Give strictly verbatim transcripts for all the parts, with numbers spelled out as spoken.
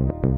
Thank you.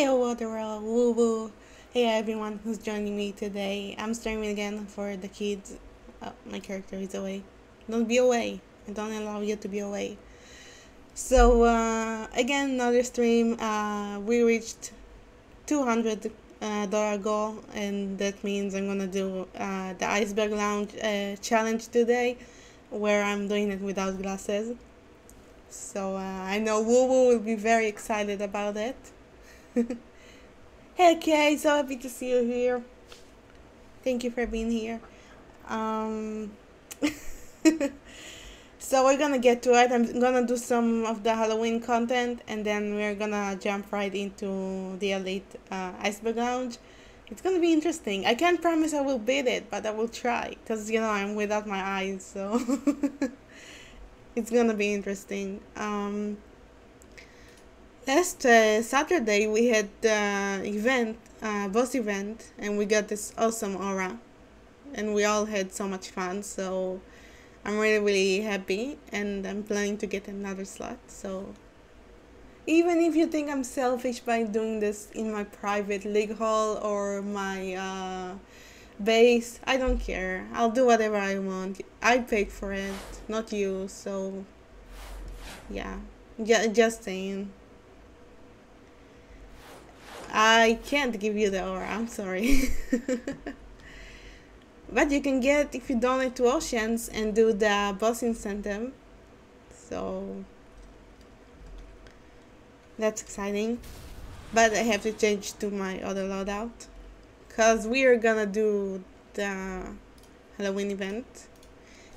Hello world, WooWoo. Hey everyone who's joining me today. I'm streaming again for the kids. Oh, my character is away. Don't be away. I don't allow you to be away. So uh, again, another stream. Uh, we reached two hundred dollar uh, goal, and that means I'm gonna do uh, the Iceberg Lounge uh, challenge today, where I'm doing it without glasses. So uh, I know WooWoo will be very excited about it. Hey Kate, so happy to see you here. Thank you for being here. Um, so we're gonna get to it. I'm gonna do some of the Halloween content, and then we're gonna jump right into the Elite uh, Iceberg Lounge. It's gonna be interesting. I can't promise I will beat it, but I will try, because you know I'm without my eyes, so it's gonna be interesting. Um, Last uh, Saturday we had the uh, event, uh, boss event, and we got this awesome aura, and we all had so much fun. So I'm really really happy, and I'm planning to get another slot. So even if you think I'm selfish by doing this in my private league hall or my uh, base, I don't care. I'll do whatever I want. I paid for it, not you. So yeah, yeah, just saying. I can't give you the aura, I'm sorry. But you can get if you donate to Oceans and do the boss incentive. So that's exciting. But I have to change to my other loadout, because we are gonna do the Halloween event.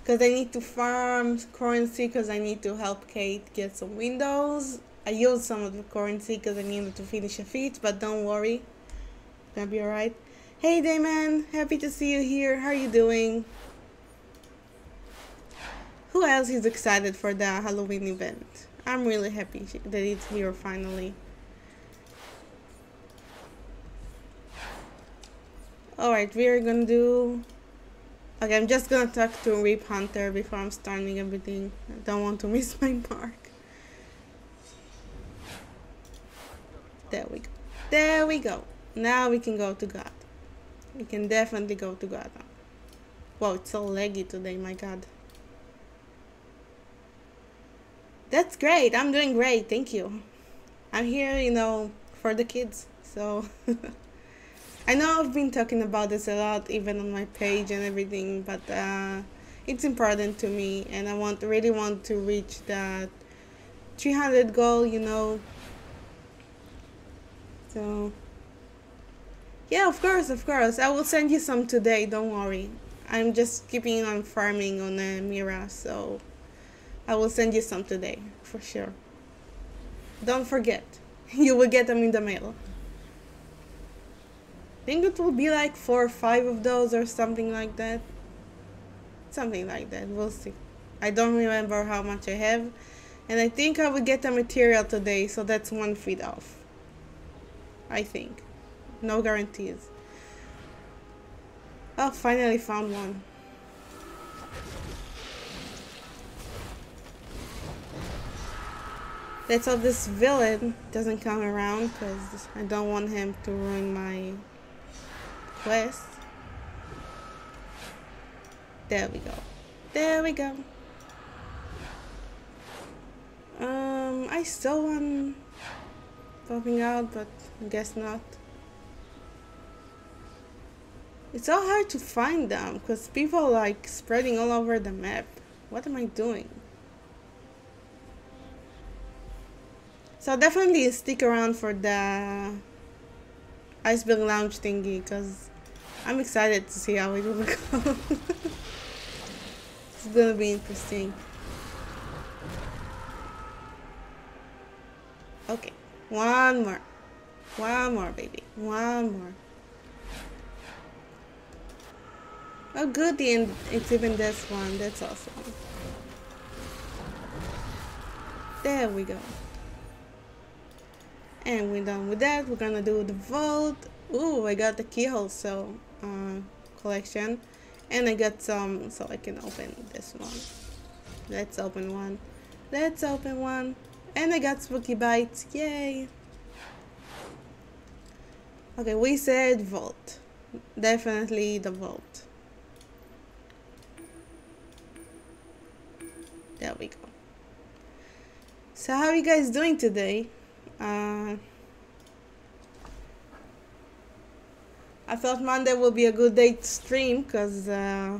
Because I need to farm currency, because I need to help Kate get some windows. I used some of the currency because I needed to finish a feat, but don't worry, it's gonna be alright. Hey Damon, happy to see you here, how are you doing? Who else is excited for the Halloween event? I'm really happy that it's here finally. Alright, we're gonna do... Okay, I'm just gonna talk to Reap Hunter before I'm starting everything. I don't want to miss my mark. There we go. There we go. Now we can go to God. We can definitely go to God. Wow, it's so laggy today, my God. That's great. I'm doing great. Thank you. I'm here, you know, for the kids. So, I know I've been talking about this a lot, even on my page and everything, but uh, it's important to me, and I want really want to reach that three hundred goal, you know. So, yeah, of course, of course. I will send you some today, don't worry. I'm just keeping on farming on the Mira, so I will send you some today, for sure. Don't forget, you will get them in the mail. I think it will be like four or five of those or something like that. Something like that, we'll see. I don't remember how much I have. And I think I will get the material today, so that's one feed off. I think. No guarantees. Oh, finally found one. Let's hope this villain doesn't come around, because I don't want him to ruin my quest. There we go. There we go. Um, I saw one popping out, but I guess not. It's so hard to find them because people like spreading all over the map. What am I doing? So definitely stick around for the Iceberg Lounge thingy, because I'm excited to see how it will go. It's gonna be interesting. Okay. One more. One more, baby. One more. Oh, good. It's even this one. That's awesome. There we go. And we're done with that. We're gonna do the vault. Ooh, I got the keyhole so uh, collection. And I got some, so I can open this one. Let's open one. Let's open one. And I got spooky bites, yay! Okay, we said vault. Definitely the vault. There we go. So how are you guys doing today? Uh, I thought Monday would be a good day to stream because uh,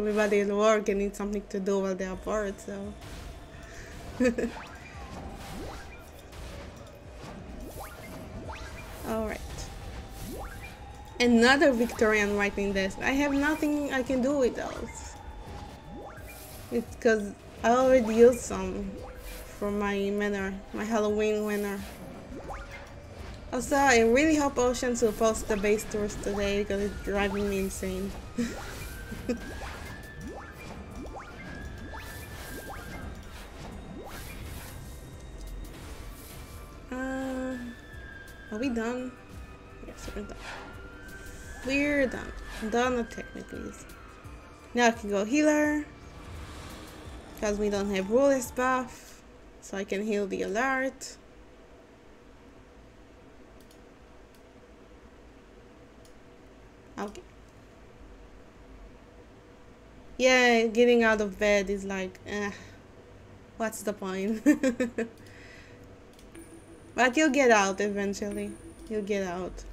everybody at work and needs something to do while they are bored, so... Alright. Another Victorian writing desk. I have nothing I can do with those. It's because I already used some for my manor, my Halloween winner. Also, I really hope Oceans will post the base tours today because it's driving me insane. uh, are we done? Yes, we're done. We're done. Done technically. Now I can go healer because we don't have Ruler's buff, so I can heal the alert. Okay. Yeah, getting out of bed is like, eh, what's the point? But you'll get out eventually. You'll get out.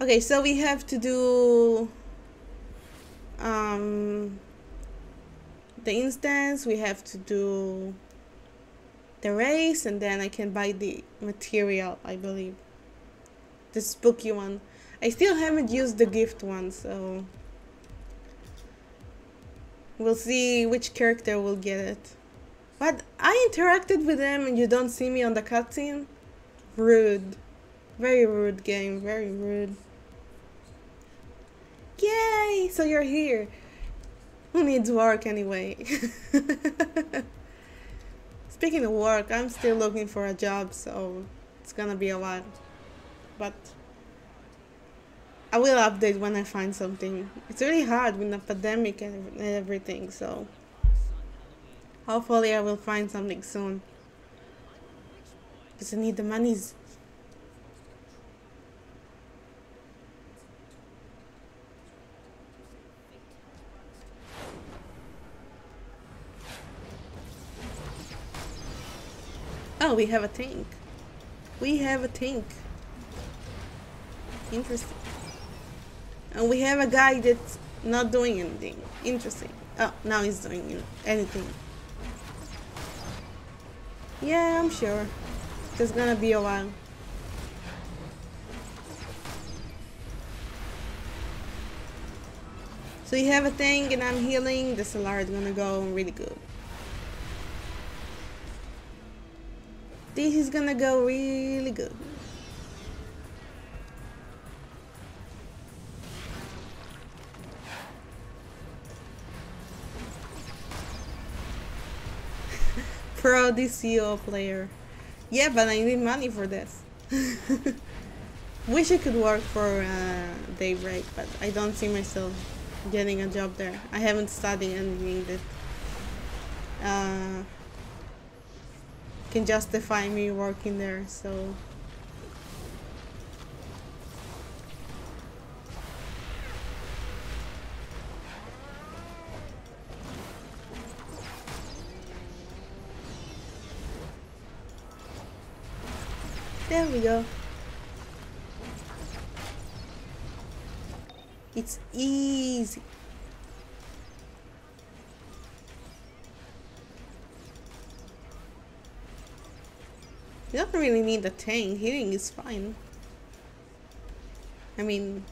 Okay, so we have to do um, the instance, we have to do the race, and then I can buy the material, I believe. The spooky one. I still haven't used the gift one, so... we'll see which character will get it. But I interacted with them and you don't see me on the cutscene? Rude. Very rude game, very rude. Yay! So you're here. Who needs work anyway? Speaking of work, I'm still looking for a job, so it's gonna be a while. But I will update when I find something. It's really hard with the pandemic and everything, so hopefully I will find something soon. Because I need the monies. Oh, we have a tank. We have a tank. Interesting. And we have a guy that's not doing anything. Interesting. Oh, now he's doing anything. Yeah, I'm sure. It's gonna be a while. So you have a tank and I'm healing. The Solar is gonna go really good. This is gonna go really good. Pro D C O player. Yeah, but I need money for this. Wish I could work for uh, Daybreak, but I don't see myself getting a job there. I haven't studied anything that... Uh, can justify me working there, so there we go. It's easy. You don't really need a tank, healing is fine. I mean,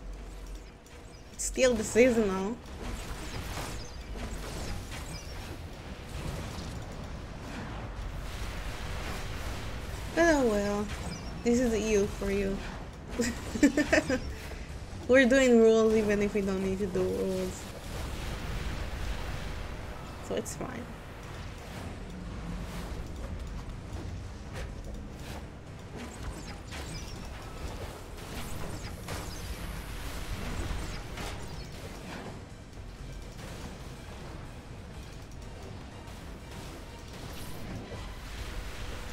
it's still the seasonal. But oh well, this is E U for you. We're doing rules even if we don't need to do rules. So it's fine.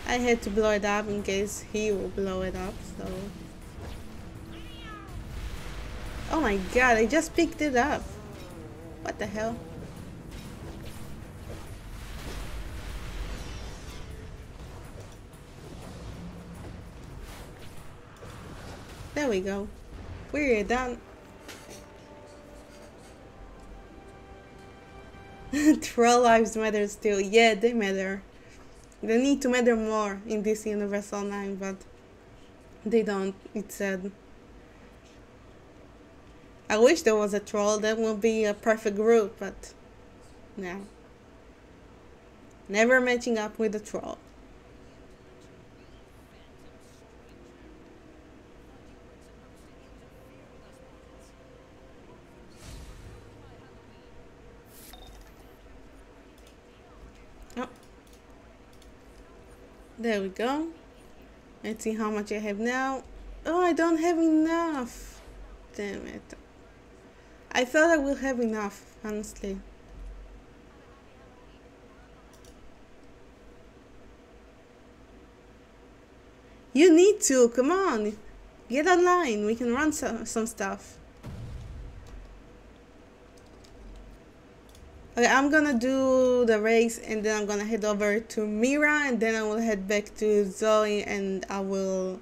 I had to blow it up in case he will blow it up, so... Oh my god, I just picked it up! What the hell? There we go. We're done. Troll lives matter still. Yeah, they matter. They need to matter more in this universe online, but they don't. It's sad. I wish there was a troll. That would be a perfect group, but no. Never matching up with a troll. There we go. Let's see how much I have now. Oh, I don't have enough. Damn it. I thought I will have enough, honestly. You need to, come on. Get online, we can run some, some stuff. Okay, I'm gonna do the race and then I'm gonna head over to Mira and then I will head back to Zoe and I will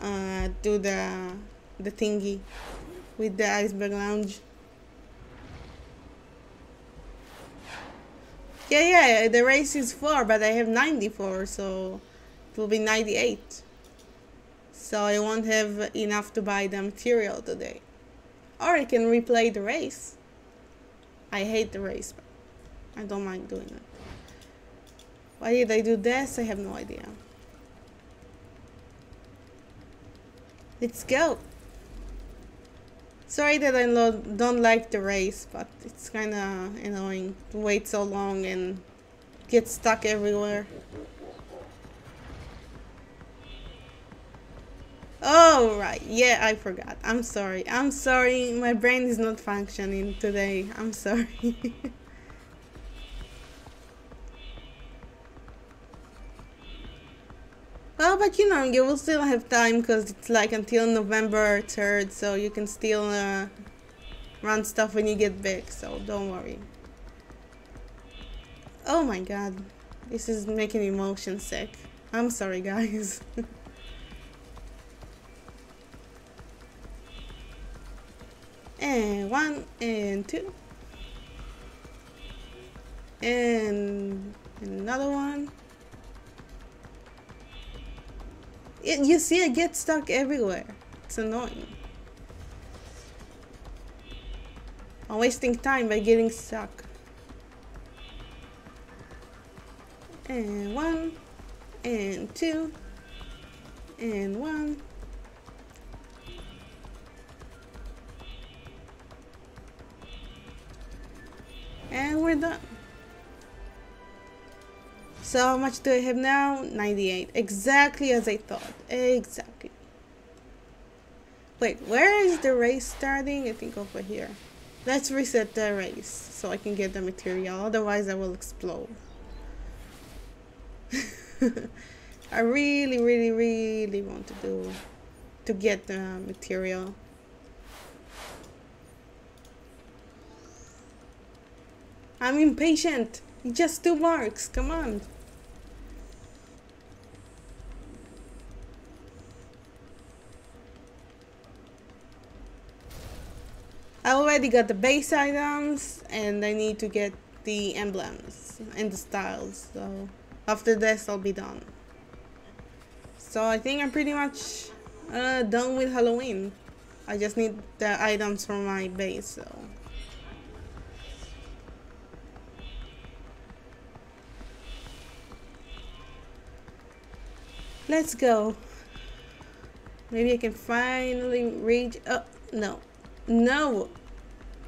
uh, do the, the thingy with the Iceberg Lounge. Yeah, yeah, the race is four, but I have ninety-four, so it will be ninety-eight. So I won't have enough to buy the material today. Or I can replay the race. I hate the race, but I don't mind doing it. Why did I do this? I have no idea. Let's go. Sorry that I don't like the race, but it's kind of annoying to wait so long and get stuck everywhere. Oh, right. Yeah, I forgot. I'm sorry. I'm sorry. My brain is not functioning today. I'm sorry. Well, but you know, you will still have time because it's like until November third, so you can still uh, run stuff when you get back, so don't worry. Oh my god. This is making me motion sick. I'm sorry, guys. And one and two and another one. It, you see, I get stuck everywhere. It's annoying. I'm wasting time by getting stuck. And one and two and one. And we're done. So how much do I have now? ninety-eight. Exactly as I thought. Exactly. Wait, where is the race starting? I think over here. Let's reset the race so I can get the material. Otherwise I will explode. I really, really, really want to do to get the material. I'm impatient. Just two marks. Come on. I already got the base items and I need to get the emblems and the styles. So after this I'll be done. So I think I'm pretty much uh, done with Halloween. I just need the items from my base. So. Let's go. Maybe I can finally reach. Oh, no. No.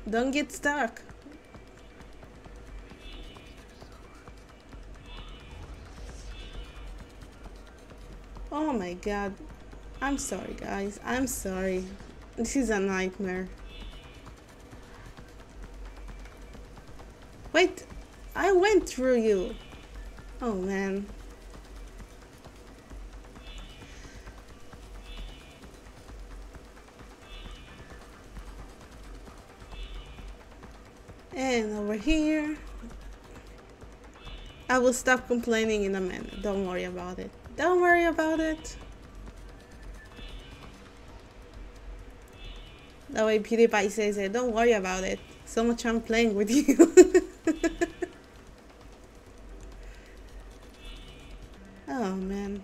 Don't get stuck. Oh my god. I'm sorry, guys. I'm sorry. This is a nightmare. Wait. I went through you. Oh man. And over here. I will stop complaining in a minute. Don't worry about it. Don't worry about it. That way PewDiePie says it. Don't worry about it. So much I'm playing with you. Oh, man.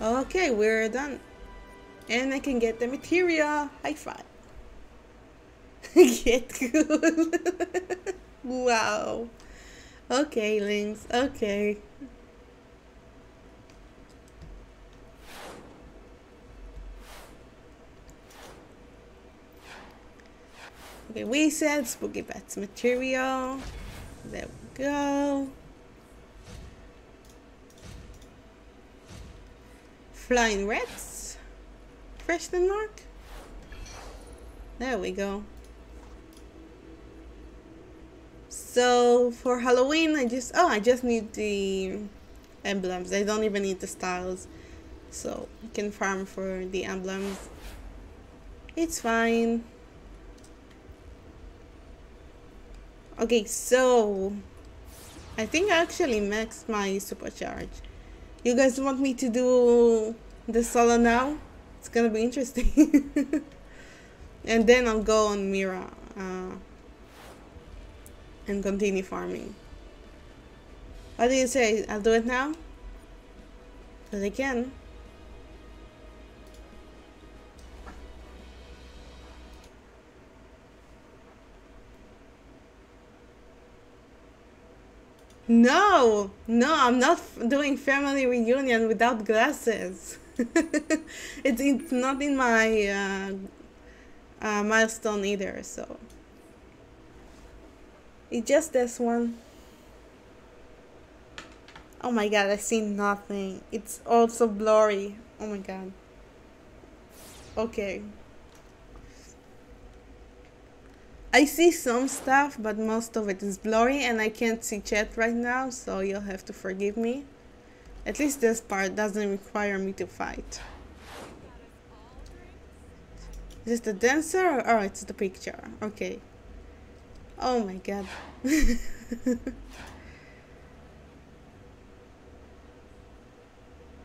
Okay, we're done. And I can get the material. High five. Get good. Wow. Okay, Lynx. Okay. Okay, we said Spooky Pets material. There we go. Flying Rats? Question mark? There we go. So for Halloween, I just, oh, I just need the emblems. I don't even need the styles. So I can farm for the emblems. It's fine. Okay, so I think I actually maxed my supercharge. You guys want me to do the solo now? It's gonna be interesting. And then I'll go on Mira uh, and continue farming. What do you say? I'll do it now? Because I can. No, no, I'm not f doing family reunion without glasses. it's, it's not in my uh, uh, milestone either, so. It's just this one. Oh my god, I see nothing. It's also blurry. Oh my god. Okay. I see some stuff, but most of it is blurry and I can't see chat right now, so you'll have to forgive me. At least this part doesn't require me to fight. Is this the dancer or oh, it's the picture? Okay. Oh my god.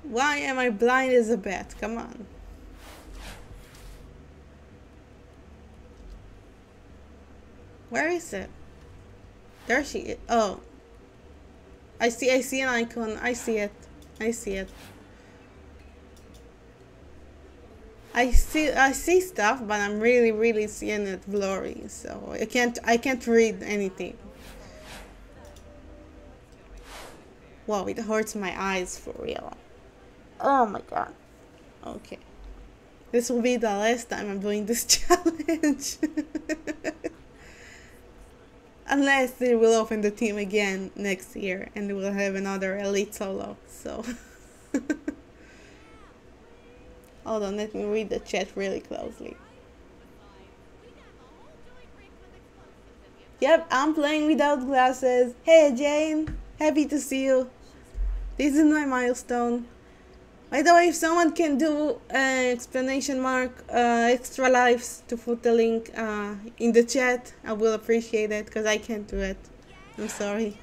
Why am I blind as a bat? Come on. Where is it? There she is. Oh. I see, I see an icon. I see it. I see it. I see, I see stuff, but I'm really, really seeing it blurry. So I can't, I can't read anything. Wow, it hurts my eyes for real. Oh my god. Okay. This will be the last time I'm doing this challenge. Unless they will open the team again next year and we'll have another elite solo, so. Hold on, let me read the chat really closely. Yep, I'm playing without glasses. Hey Jane, happy to see you. This is my milestone. By the way, if someone can do uh, explanation mark uh, extra lives to put the link uh, in the chat, I will appreciate it because I can't do it. I'm sorry.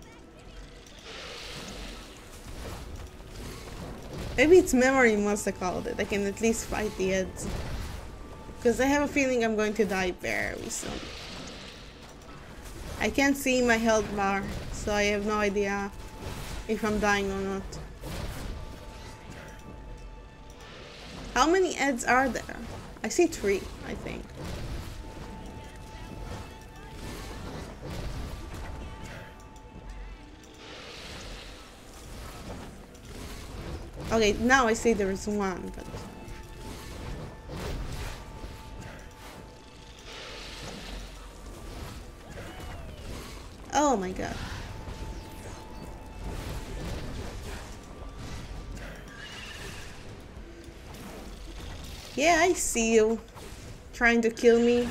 Maybe it's memory massacre that I can at least fight the heads. Because I have a feeling I'm going to die very soon. I can't see my health bar, so I have no idea if I'm dying or not. How many ads are there? I see three, I think. Okay, now I see there is one, but... Oh my god. Yeah, I see you trying to kill me.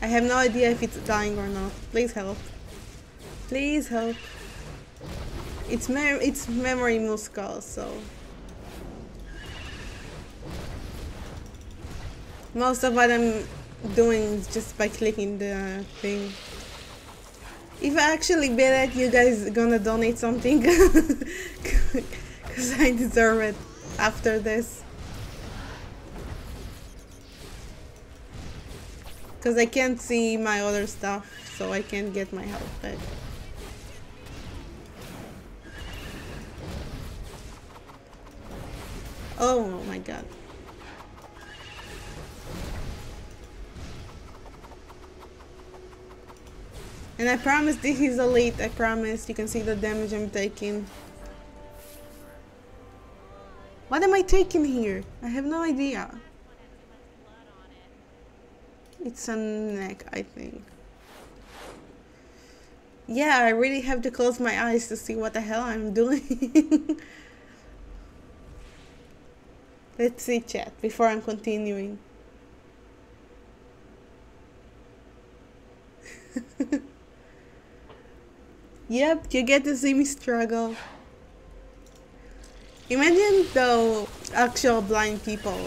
I have no idea if it's dying or not. Please help. Please help. It's me it's memory muscle, so. Most of what I'm doing is just by clicking the thing. If I actually bet it, you guys gonna donate something, because I deserve it after this. Because I can't see my other stuff, so I can't get my health back. Oh my god. And I promise this is elite, I promise. You can see the damage I'm taking. What am I taking here? I have no idea. It's a neck, I think. Yeah, I really have to close my eyes to see what the hell I'm doing. Let's see chat before I'm continuing. Yep, you get to see me struggle. Imagine though, actual blind people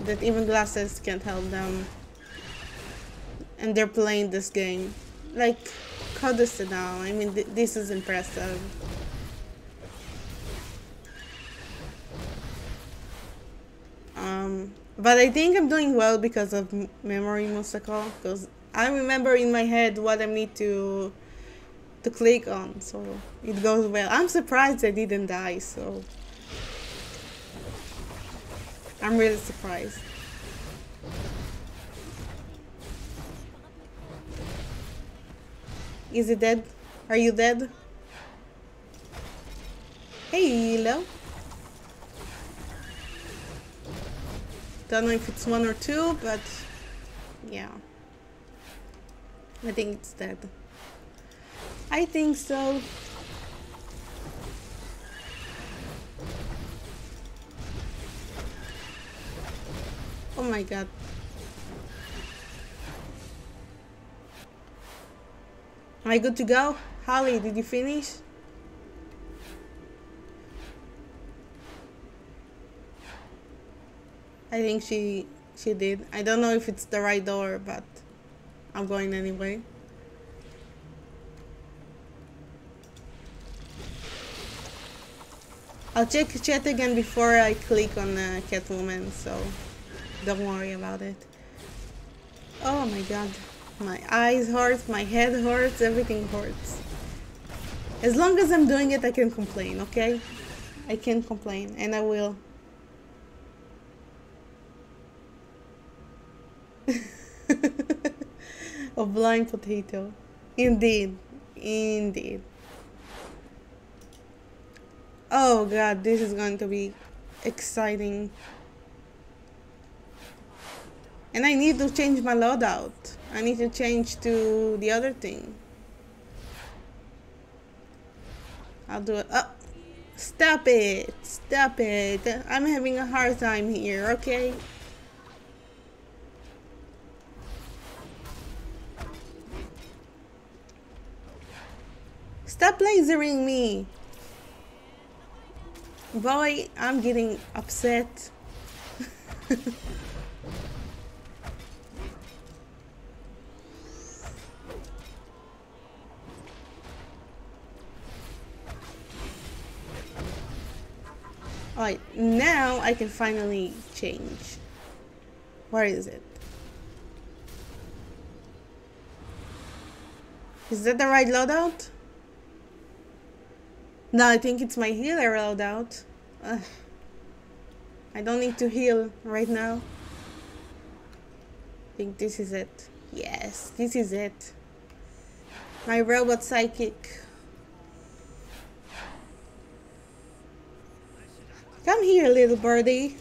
that even glasses can't help them, and they're playing this game. Like, Codicil now. I mean, th this is impressive. Um, but I think I'm doing well because of memory musical, because I remember in my head what I need to to click on, so it goes well. I'm surprised I didn't die, so I'm really surprised. Is it dead? Are you dead? Hello? Don't know if it's one or two, but yeah. I think it's dead. I think so. Oh my god. Am I good to go? Holly, did you finish? I think she she did. I don't know if it's the right door, but I'm going anyway. I'll check chat again before I click on uh, Catwoman, so don't worry about it. Oh my god, my eyes hurt, my head hurts, everything hurts. As long as I'm doing it, I can complain, okay? I can complain, and I will. A blind potato. Indeed. Indeed. Oh god, this is going to be exciting. And I need to change my loadout. I need to change to the other thing. I'll do it. Oh, stop it. Stop it. I'm having a hard time here, okay? Stop lasering me! Boy, I'm getting upset. Alright, now I can finally change. Where is it? Is that the right loadout? No, I think it's my healer rolled out. Ugh. I don't need to heal right now. I think this is it. Yes, this is it. My robot psychic. Come here, little birdie.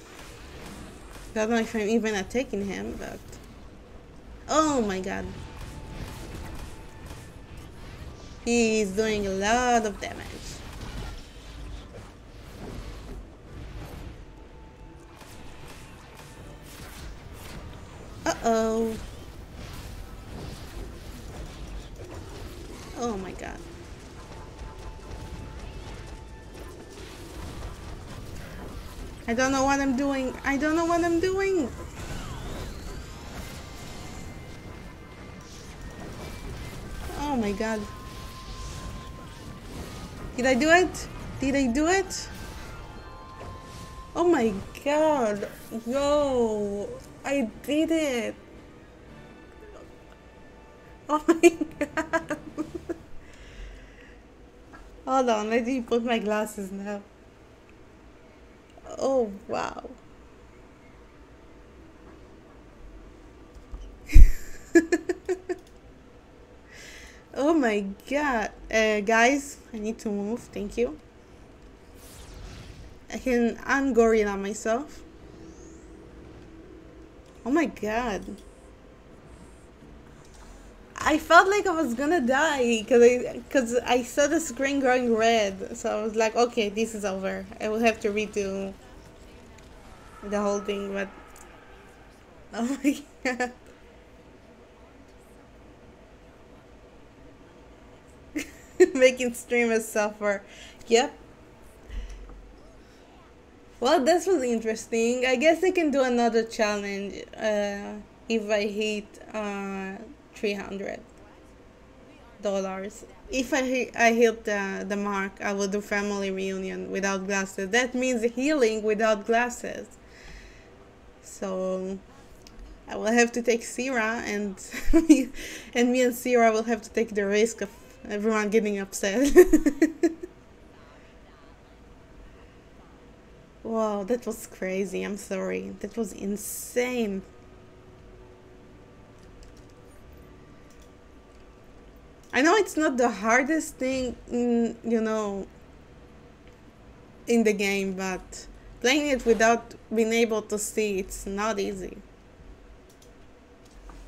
Don't know if I'm even attacking him, but... Oh my god. He's doing a lot of damage. Uh-oh. Oh my god. I don't know what I'm doing. I don't know what I'm doing. my god. Did I do it? Did I do it? Oh my god. Yo. I did it. Oh my god. Hold on. Let me put my glasses now. Oh wow. Oh my god. Uh, guys, I need to move. Thank you. I can un-gorilla myself. Oh my god. I felt like I was gonna die because I, cause I saw the screen growing red. So I was like, okay, this is over. I will have to redo the whole thing, but... Oh my god. Making streamers suffer. Yep. Well, this was interesting. I guess I can do another challenge uh, if I hit uh, three hundred dollars. If I, I hit uh, the mark, I will do family reunion without glasses. That means healing without glasses. So I will have to take Sierra, and and me and Sierra will have to take the risk of everyone getting upset. Wow, that was crazy. I'm sorry. That was insane. I know it's not the hardest thing, in, you know, in the game, but playing it without being able to see, it's not easy.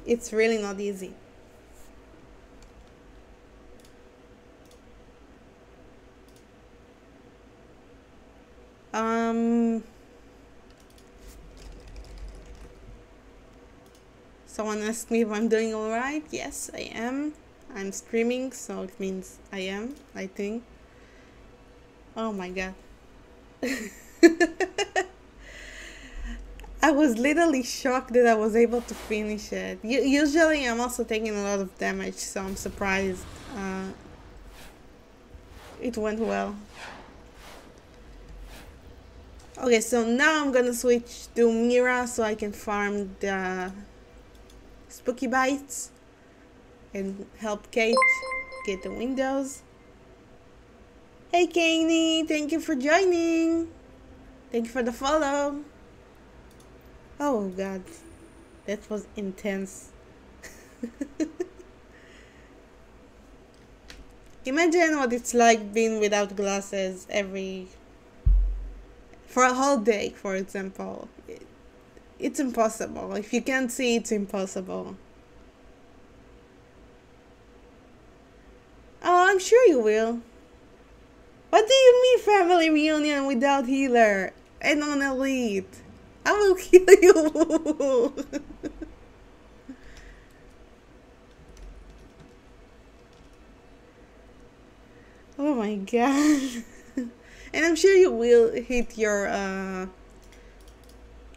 It's really not easy. Um, someone asked me if I'm doing all right. Yes, I am. I'm streaming, so it means I am, I think. Oh my god. I was literally shocked that I was able to finish it. U- usually I'm also taking a lot of damage, so I'm surprised uh, it went well. Okay, so now I'm gonna switch to Mira so I can farm the Spooky Bites and help Kate get the windows. Hey, Kaney, thank you for joining. Thank you for the follow. Oh, God. That was intense. Imagine what it's like being without glasses every... for a whole day, for example. It, it's impossible. If you can't see, it's impossible. Oh, I'm sure you will. What do you mean family reunion without healer and on elite? I will kill you. Oh my god. And I'm sure you will hit your uh,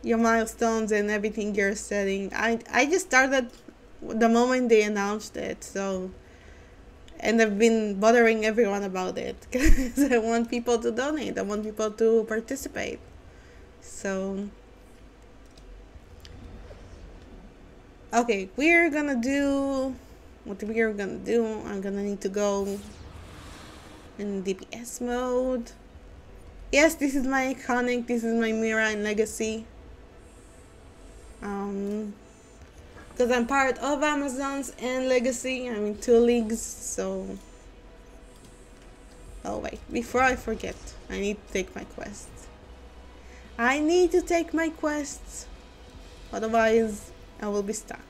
your milestones and everything you're setting. I, I just started the moment they announced it, so... And I've been bothering everyone about it, because I want people to donate. I want people to participate. So... Okay, we're gonna do... What we're gonna do, I'm gonna need to go in D P S mode. Yes, this is my iconic, this is my Mira and Legacy. Um, because I'm part of Amazon's and Legacy, I'm in two leagues, so... Oh wait, before I forget, I need to take my quests. I need to take my quests, otherwise I will be stuck.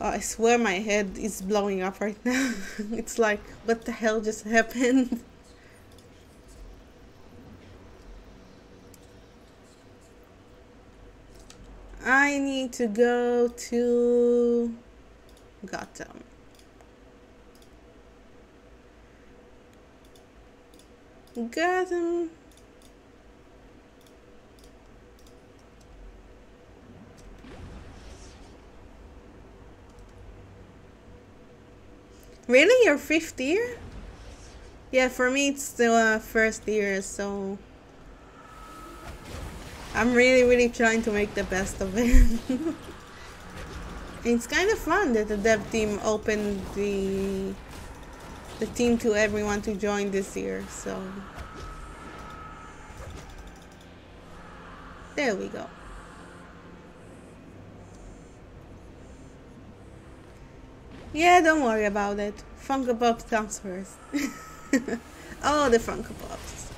Oh, I swear my head is blowing up right now. It's like, what the hell just happened? I need to go to Gotham. Gotham. Really? Your fifth year? Yeah, for me it's still uh, first year, so... I'm really, really trying to make the best of it. It's kind of fun that the dev team opened the... the team to everyone to join this year, so... There we go. Yeah, don't worry about it. Funko Pops comes first. Oh, the Funko Pops.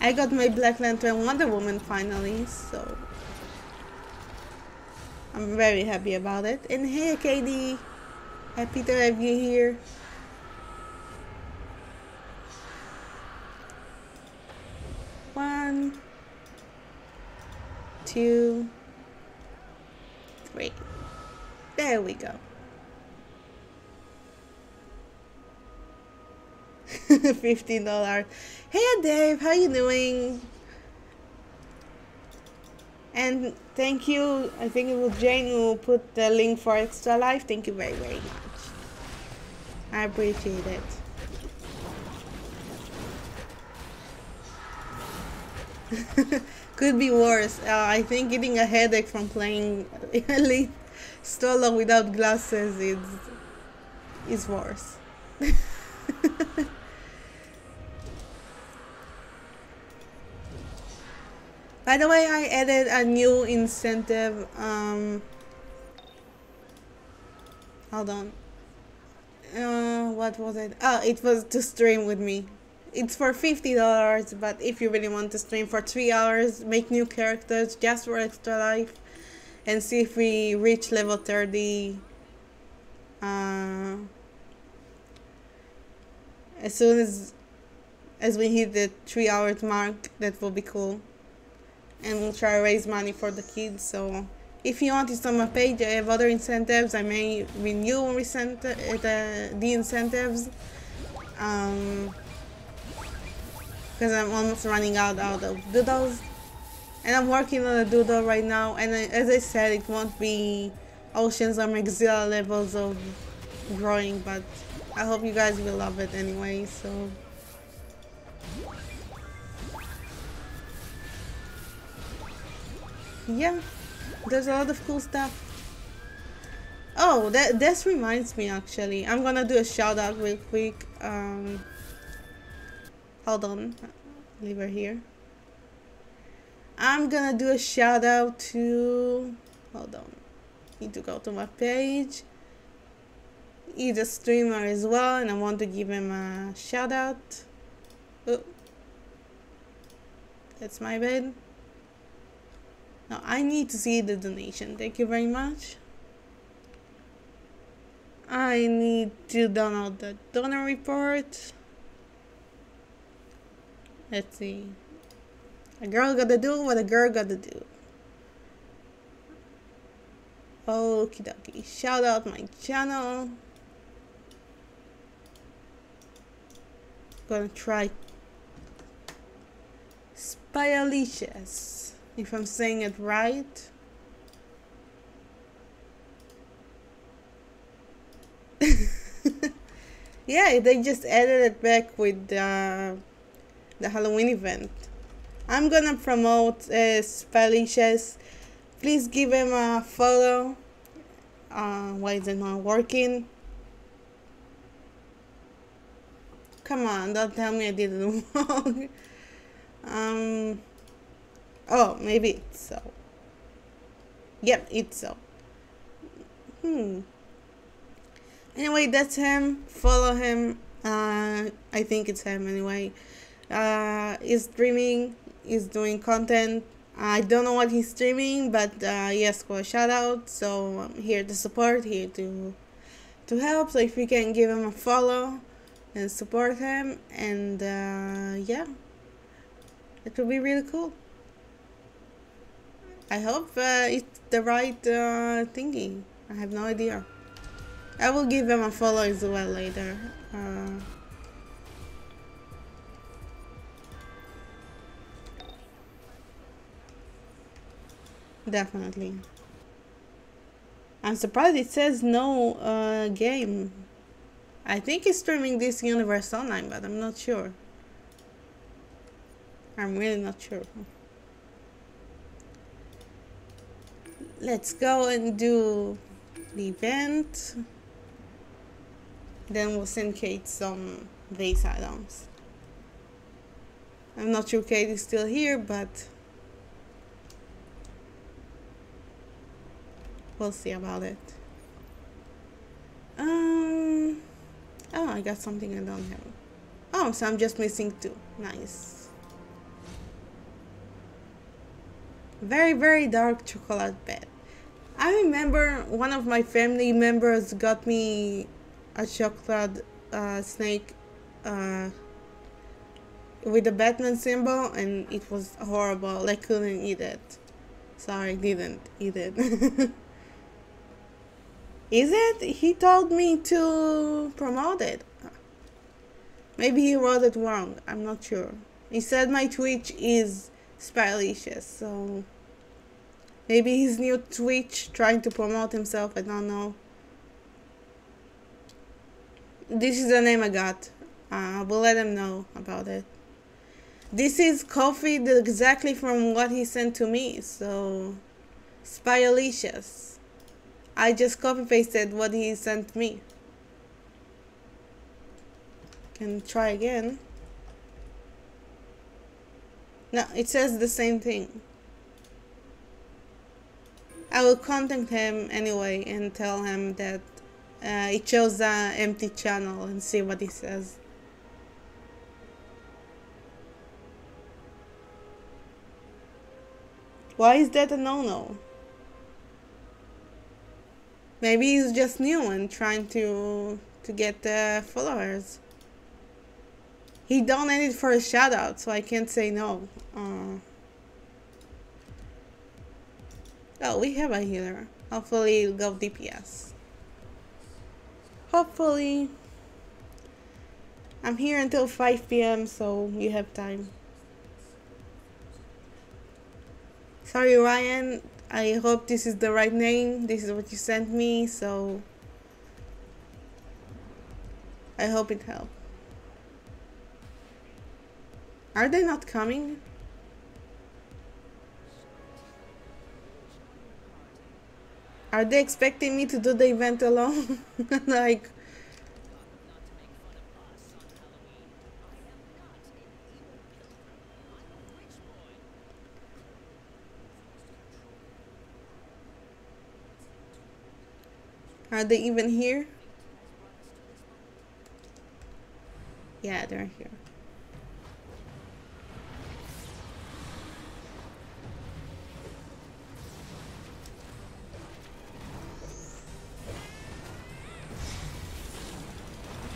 I got my Black Lantern Wonder Woman finally, so... I'm very happy about it. And hey, K D! Happy to have you here. One... Two... Three. There we go. fifteen dollars. Hey Dave, how you doing? And thank you, I think it was Jane who put the link for Extra Life. Thank you very, very much. I appreciate it. Could be worse. Uh, I think getting a headache from playing Elite Stroller without glasses is, is worse. By the way, I added a new incentive. Um, hold on. Uh, what was it? Oh, it was to stream with me. It's for fifty dollars, but if you really want to stream for three hours, make new characters just for Extra Life, and see if we reach level thirty uh, as soon as as we hit the three hours mark. That will be cool, and we'll try to raise money for the kids. So if you want, it's on my page. I have other incentives. I may renew recent, uh, the, the incentives um, because I'm almost running out, out of doodles. And I'm working on a doodle right now, and I, as I said, it won't be Oceans or Maxilla levels of drawing, but I hope you guys will love it anyway, so... Yeah, there's a lot of cool stuff. Oh, that this reminds me actually, I'm gonna do a shout out real quick. Um, hold on, leave her here. I'm gonna do a shout out to, hold on, need to go to my page. He's a streamer as well, and I want to give him a shout out. Oh, that's my bad. Now I need to see the donation. Thank you very much. I need to download the donor report. Let's see. A girl gotta do what a girl gotta do. Okie dokie. Shout out my channel. Gonna try Spyalicious, if I'm saying it right. Yeah, they just added it back with uh, the Halloween event. I'm gonna promote uh, Spyalicious. Please give him a follow. Uh, why is it not working? Come on, don't tell me I did it wrong. um, oh, maybe it's so. Yep, it's so. Hmm. Anyway, that's him. Follow him. Uh, I think it's him anyway. Uh, he's streaming. Is doing content. I don't know what he's streaming, but uh, yes, for a shout out. So I'm here to support, here to to help. So if you can give him a follow and support him, and uh, yeah, it would be really cool. I hope uh, it's the right uh, thingy. I have no idea. I will give him a follow as well later. Uh, Definitely. I'm surprised it says no uh, game. I think it's streaming this universe online, but I'm not sure. I'm really not sure. Let's go and do the event. Then we'll send Kate some vase items. I'm not sure Kate is still here, but we'll see about it. Um, oh, I got something I don't have. Oh, so I'm just missing two. Nice. Very, very dark chocolate bed. I remember one of my family members got me a chocolate uh, snake uh, with the Batman symbol, and it was horrible. I couldn't eat it. Sorry, I didn't eat it. Is it? He told me to promote it. Maybe he wrote it wrong. I'm not sure. He said my Twitch is Spyalicious, so maybe his new Twitch trying to promote himself. I don't know. This is the name I got. I uh, will let him know about it. This is coffee exactly from what he sent to me. So Spyalicious. I just copy pasted what he sent me. Can try again. No, it says the same thing. I will contact him anyway and tell him that uh, it shows an empty channel and see what he says. Why is that a no-no? Maybe he's just new and trying to to get uh, followers. He donated for a shout out, so I can't say no. Uh, oh, we have a healer. Hopefully he'll go D P S. Hopefully. I'm here until five P M so you have time. Sorry, Ryan. I hope this is the right name. This is what you sent me, so I hope it helped. Are they not coming? Are they expecting me to do the event alone? Like, are they even here? Yeah, they're here.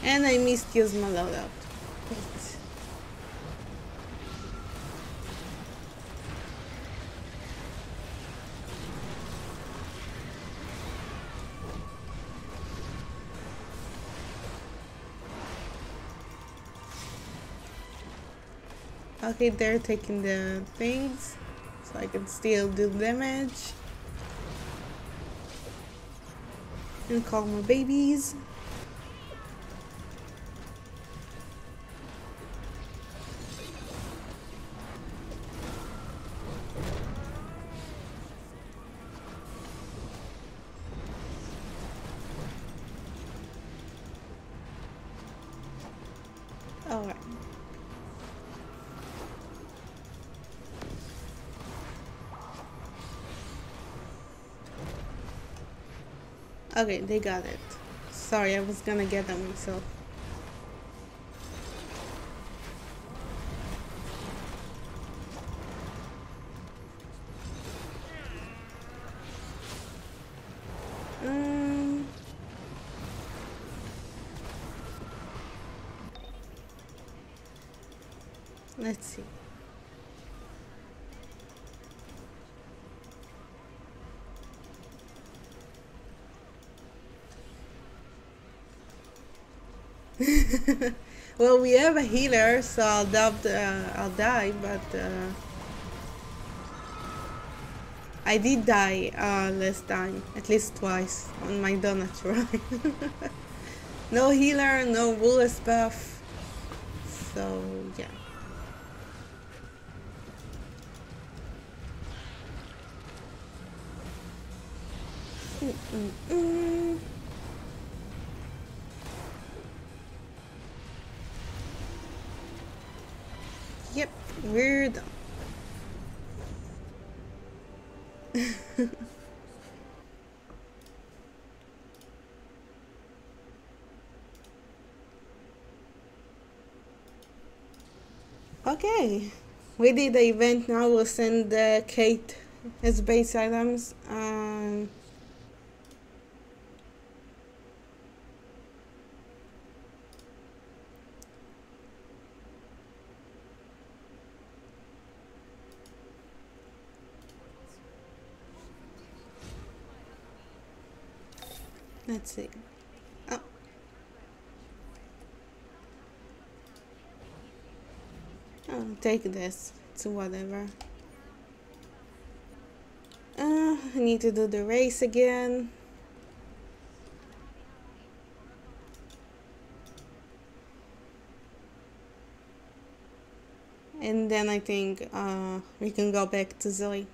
And I missed use my loadout. Wait. Okay, they're taking the things, so I can still do damage. And call my babies. Okay, they got it. Sorry, I was gonna get them myself. Um, let's see. Well, we have a healer, so I'll, doubt, uh, I'll die, but uh, I did die uh, last time, at least twice, on my donut run. No healer, no woolest buff. So, yeah. Mm -mm -mm. Yep, we're done. Okay, we did the event. Now we'll send uh, Kate as base items. Um, Let's see. Oh. I'll take this. It's whatever. Uh, I need to do the race again. And then I think uh, we can go back to Zoe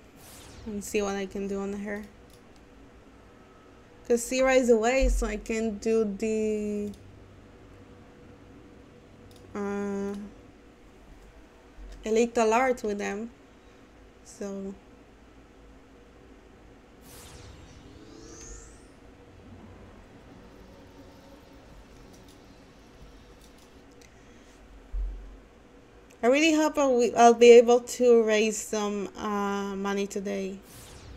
and see what I can do on her. Because Sierra is away, so I can do the uh, a little art with them. So I really hope I'll be able to raise some uh, money today,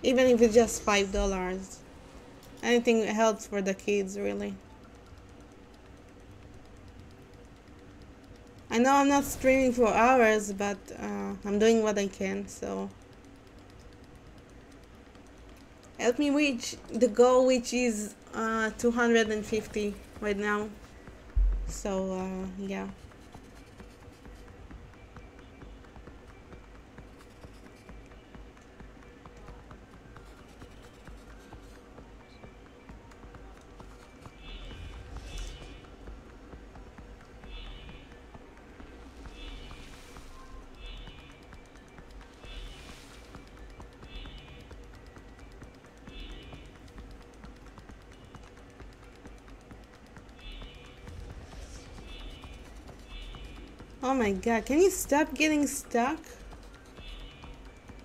even if it's just five dollars. Anything helps for the kids, really. I know I'm not streaming for hours, but uh, I'm doing what I can, so... Help me reach the goal, which is uh, two hundred fifty right now. So, uh, yeah. Oh my god, can you stop getting stuck?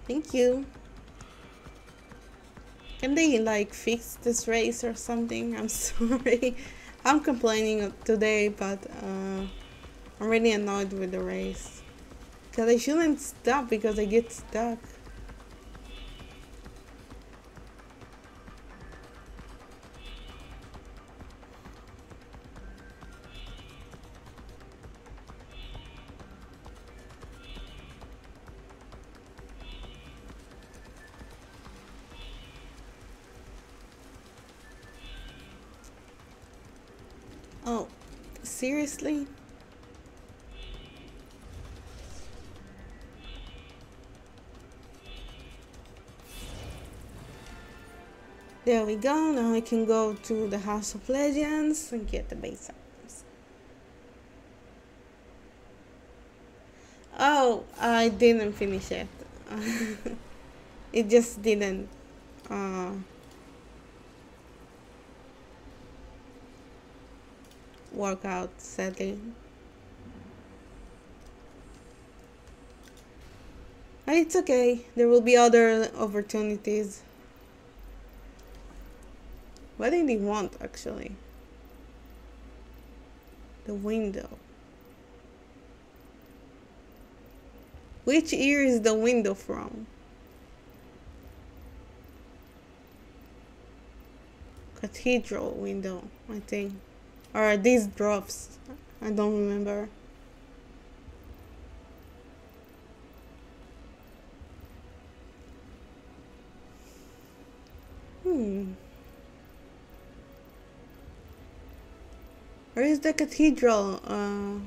Thank you. Can they like fix this race or something? I'm sorry. I'm complaining today, but uh, I'm really annoyed with the race. Because I shouldn't stop because I get stuck. Oh, seriously? There we go, now I can go to the House of Legends and get the base items. Oh, I didn't finish it. It just didn't. Uh, work out, sadly. But it's okay, there will be other opportunities. What did he want, actually? The window. Which ear is the window from? Cathedral window, I think. Or these drops, I don't remember. Hmm. Where is the cathedral? Uh,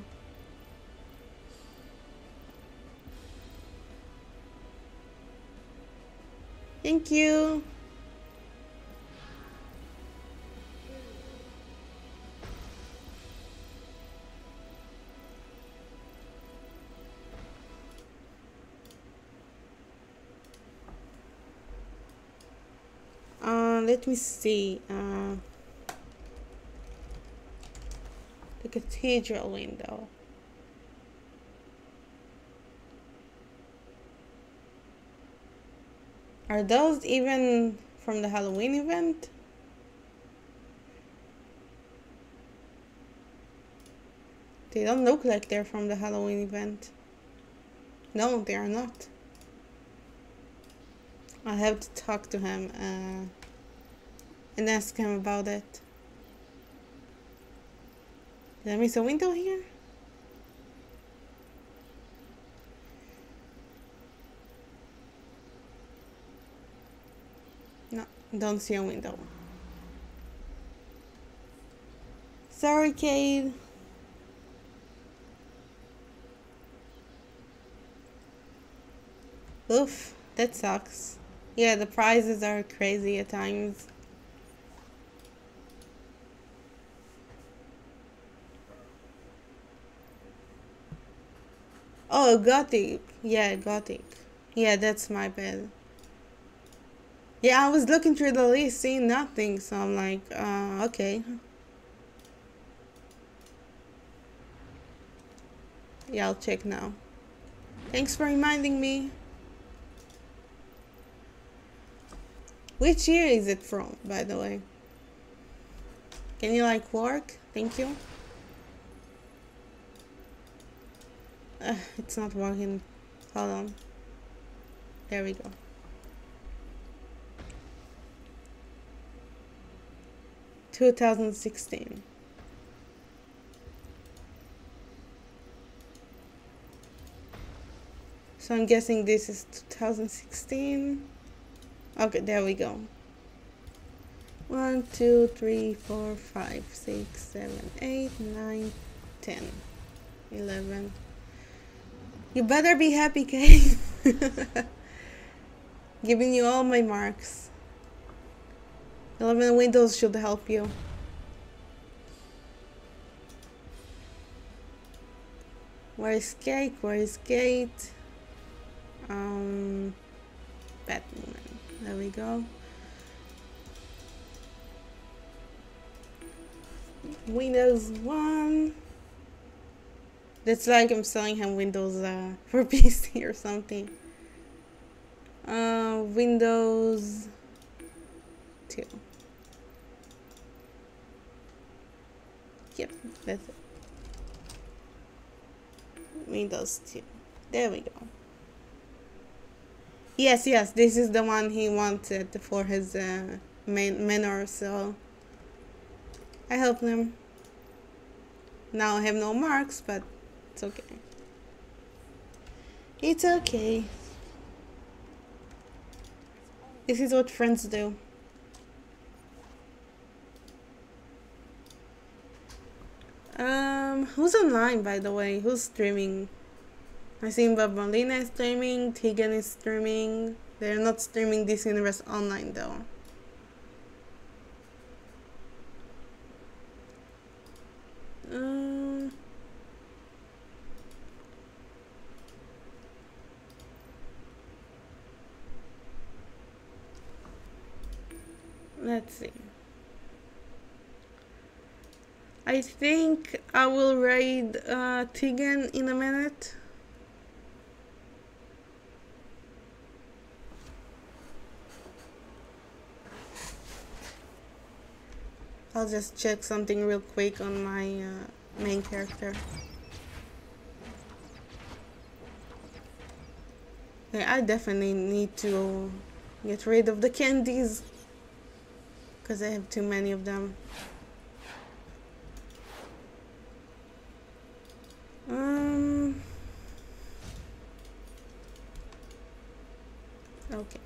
Thank you. Uh, let me see. Uh, the cathedral window. Are those even from the Halloween event? They don't look like they're from the Halloween event. No, they are not. I'll have to talk to him uh, and ask him about it. Did I miss a window here? Don't see a window. Sorry, Kate. Oof, that sucks. Yeah, the prizes are crazy at times. Oh, Gothic. Yeah, Gothic. Yeah, that's my bad. Yeah, I was looking through the list, seeing nothing, so I'm like, uh, okay. Yeah, I'll check now. Thanks for reminding me. Which year is it from, by the way? Can you, like, work? Thank you. Uh, it's not working. Hold on. There we go. two thousand sixteen. So I'm guessing this is two thousand sixteen. Okay, there we go. one, two, three, four, five, six, seven, eight, nine, ten, eleven. You better be happy, Kate. Giving you all my marks. eleven windows should help you. Where is Kate? Where is Kate? Um, Batwoman. There we go. Windows one. That's like I'm selling him Windows uh, for P C or something. Uh, Windows two. Yep, that's it. Windows two. There we go. Yes, yes, this is the one he wanted for his uh, man manor, so I helped him. Now I have no marks, but it's okay. It's okay. This is what friends do. Um, who's online, by the way? Who's streaming? I seen Bobolina is streaming, Tegan is streaming. They're not streaming this universe online, though. Um, let's see. I think I will raid uh, Tegan in a minute. I'll just check something real quick on my uh, main character. Yeah, I definitely need to get rid of the candies because I have too many of them. Um, okay,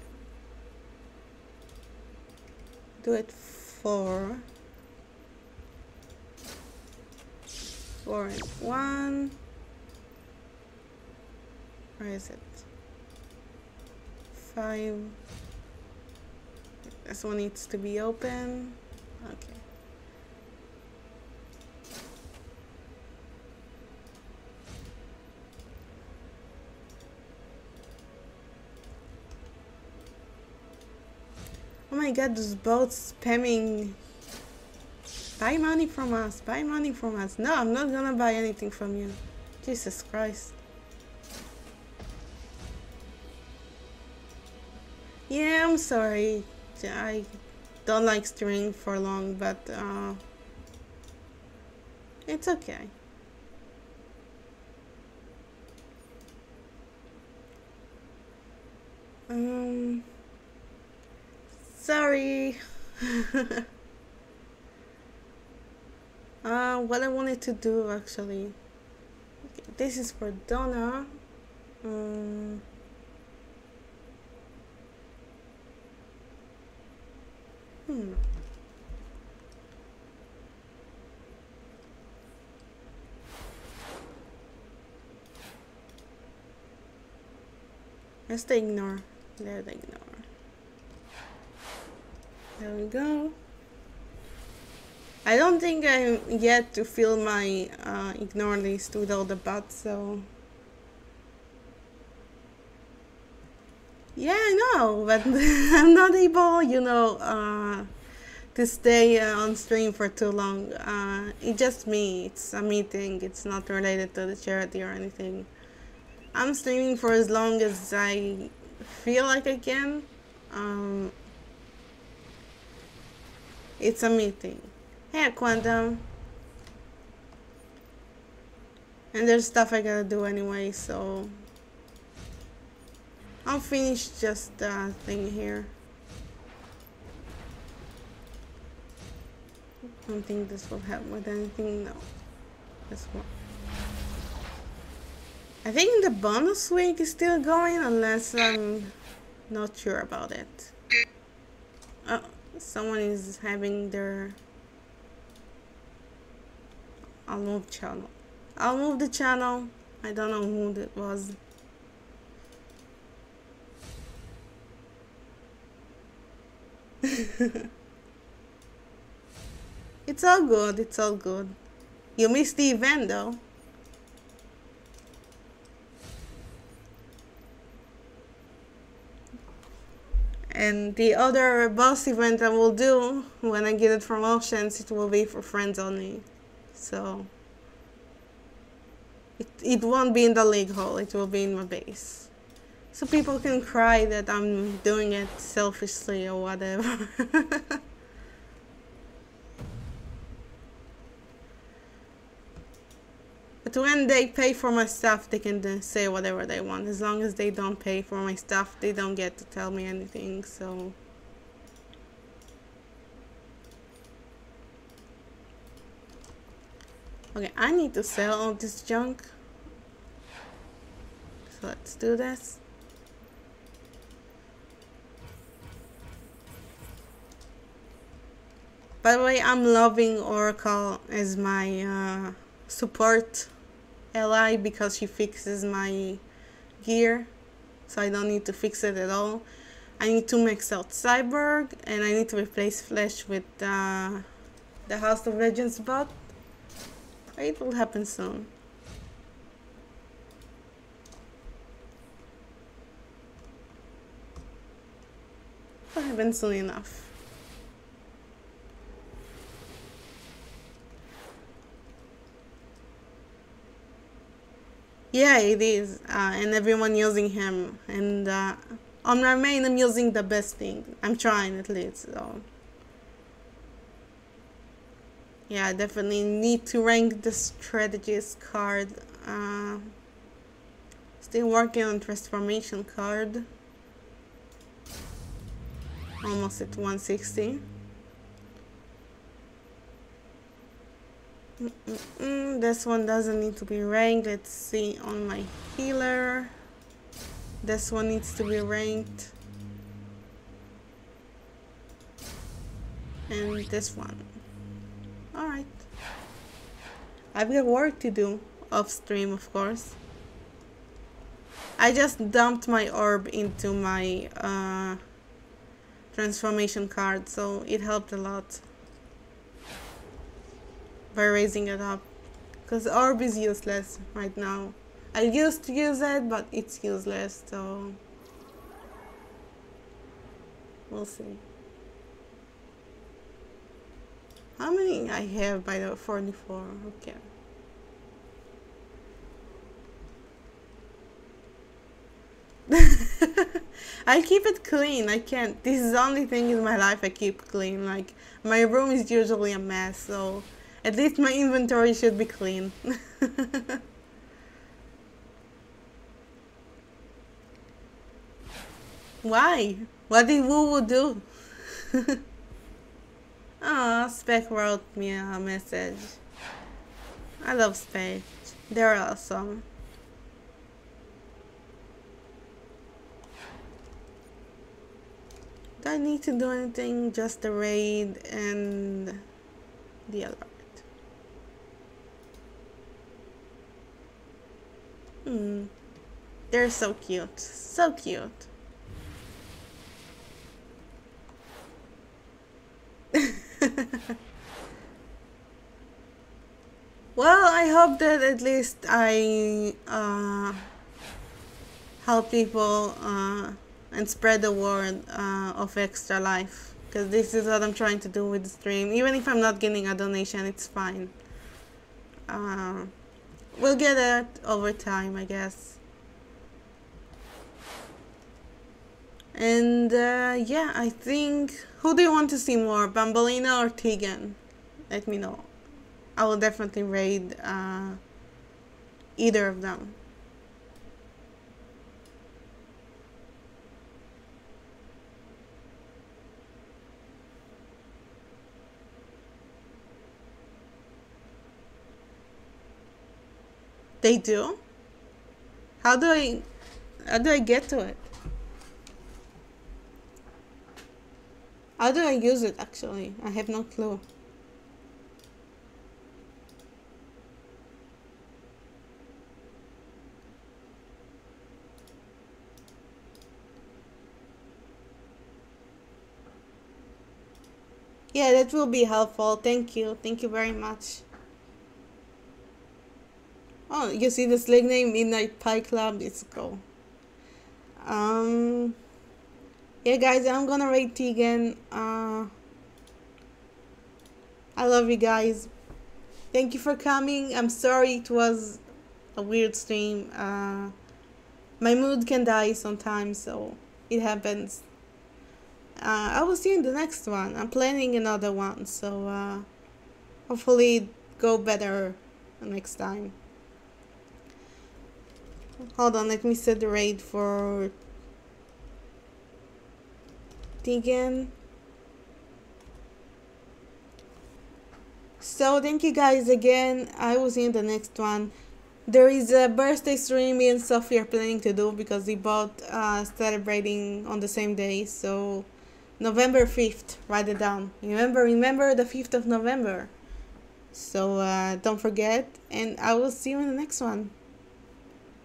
do it four, four and one, where is it, five, This one needs to be open. Okay. Oh my god, those boats spamming. Buy money from us, buy money from us. No, I'm not gonna buy anything from you. Jesus Christ. Yeah, I'm sorry. I don't like streaming for long, but uh, it's okay. Um, sorry. uh, what I wanted to do actually. Okay, this is for Donna. Um. Hmm. Let's they ignore. There they ignore. There we go. I don't think I'm yet to fill my uh, ignore list with all the bots, so. Yeah, I know, but I'm not able, you know, uh, to stay uh, on stream for too long. Uh, it's just me. It's a meeting. It's not related to the charity or anything. I'm streaming for as long as I feel like I can. Um, it's a meeting. Hey, Quantum. And there's stuff I gotta do anyway, so. I'll finish just the uh, thing here. I don't think this will help with anything. No, this one. I think the bonus week is still going, unless I'm not sure about it. Oh, someone is having their. I'll move channel. I'll move the channel. I don't know who that was. It's all good, it's all good. You missed the event though. And the other boss event I will do when I get it from Oceans, it will be for friends only. So it, it won't be in the league hall, it will be in my base. So people can cry that I'm doing it selfishly or whatever. But when they pay for my stuff, they can say whatever they want. As long as they don't pay for my stuff, they don't get to tell me anything, so. Okay, I need to sell all this junk. So let's do this. By the way, I'm loving Oracle as my uh, support ally because she fixes my gear, so I don't need to fix it at all. I need to max out Cyborg, and I need to replace Flesh with uh, the House of Legends bot. It will happen soon. It'll happen soon enough. Yeah, it is, uh, and everyone using him, and uh, on my main I'm using the best thing. I'm trying at least, so. Yeah, I definitely need to rank the strategist card. Uh, still working on transformation card. Almost at one sixty. Mm -mm -mm. This one doesn't need to be ranked. Let's see on my healer. This one needs to be ranked. And this one. Alright. I've got work to do. Off stream, of course. I just dumped my orb into my uh, transformation card, so it helped a lot by raising it up, because orb is useless right now. I used to use it, but it's useless, so we'll see. How many I have by the forty-four? Okay. I keep it clean. I can't. This is the only thing in my life I keep clean. Like, my room is usually a mess, so at least my inventory should be clean. Why? What did WooWoo do? Ah, Spec wrote me a message. I love Spec. They're awesome. Do I need to do anything? Just the raid and the alert. Hmm. They're so cute. So cute. Well, I hope that at least I uh, help people uh, and spread the word uh, of Extra Life, because this is what I'm trying to do with the stream. Even if I'm not getting a donation, it's fine. Uh, we'll get it over time, I guess. And uh, yeah, I think... Who do you want to see more, Bobolina or Tegan? Let me know. I will definitely raid uh, either of them. They do? How do I, how do I get to it? How do I use it, actually? I have no clue. Yeah, that will be helpful. Thank you. Thank you very much. Oh, you see the Slack name, Midnight Pie Club, it's cool. Um, yeah, guys, I'm gonna raid Tegan. Uh, I love you guys. Thank you for coming. I'm sorry it was a weird stream. Uh, my mood can die sometimes, so it happens. Uh, I will see you in the next one. I'm planning another one, so uh, hopefully it go better next time. Hold on, let me set the raid for Tegan. So thank you guys again. I will see you in the next one. There is a birthday stream me and Sophie are planning to do, because we both uh, celebrating on the same day. So November fifth, write it down. Remember, remember the fifth of November. So uh, don't forget, and I will see you in the next one.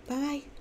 Bye-bye.